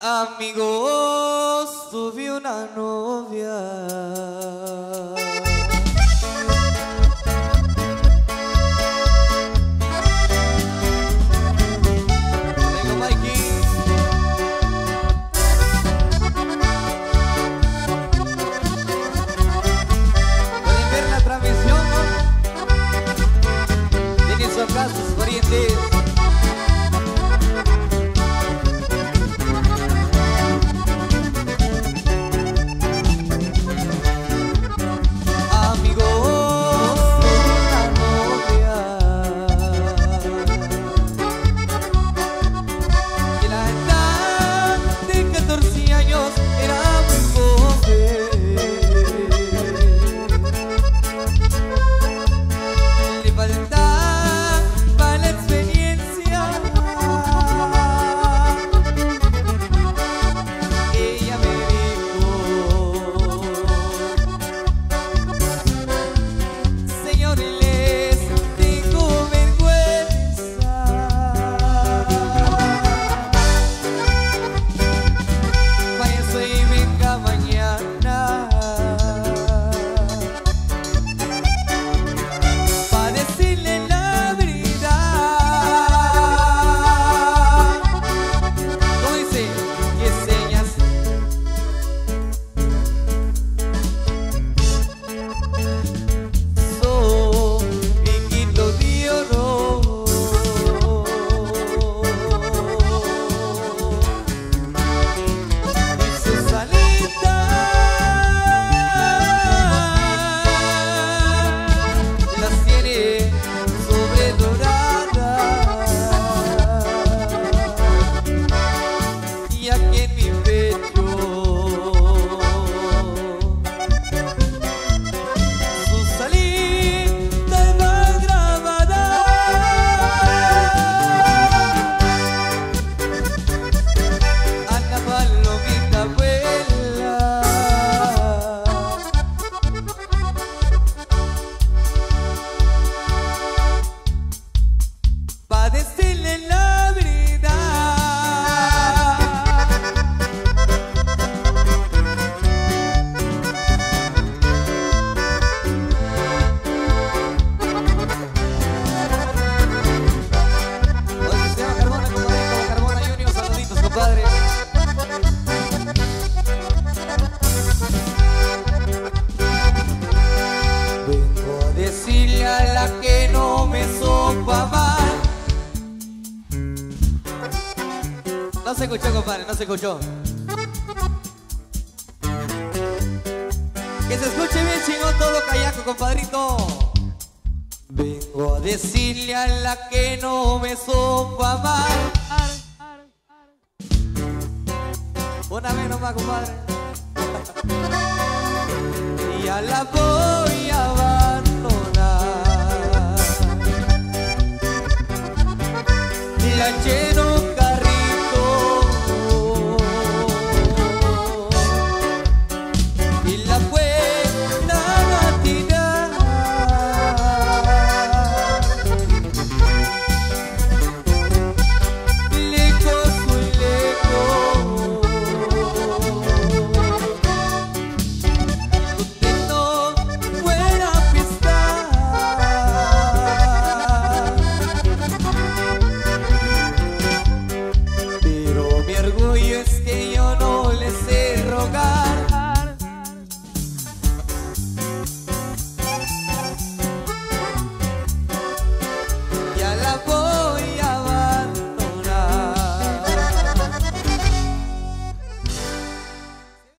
Amigos, tuve una novia. No se escuchó, compadre, no se escuchó. Que se escuche bien chingón todo lo callaco, compadrito. Vengo a decirle a la que no me supo amar. Una vez nomás, compadre. Y a la voy a abandonar. La llena